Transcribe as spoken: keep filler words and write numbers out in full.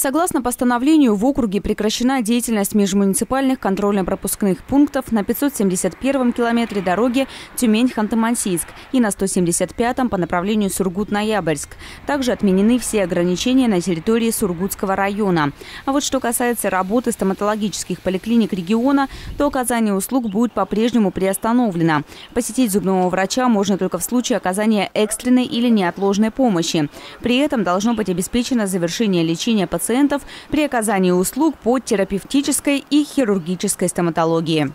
Согласно постановлению, в округе прекращена деятельность межмуниципальных контрольно-пропускных пунктов на пятьсот семьдесят первом километре дороги Тюмень-Ханты-Мансийск и на сто семьдесят пятом по направлению Сургут-Ноябрьск. Также отменены все ограничения на территории Сургутского района. А вот что касается работы стоматологических поликлиник региона, то оказание услуг будет по-прежнему приостановлено. Посетить зубного врача можно только в случае оказания экстренной или неотложной помощи. При этом должно быть обеспечено завершение лечения пациентов при оказании услуг по терапевтической и хирургической стоматологии.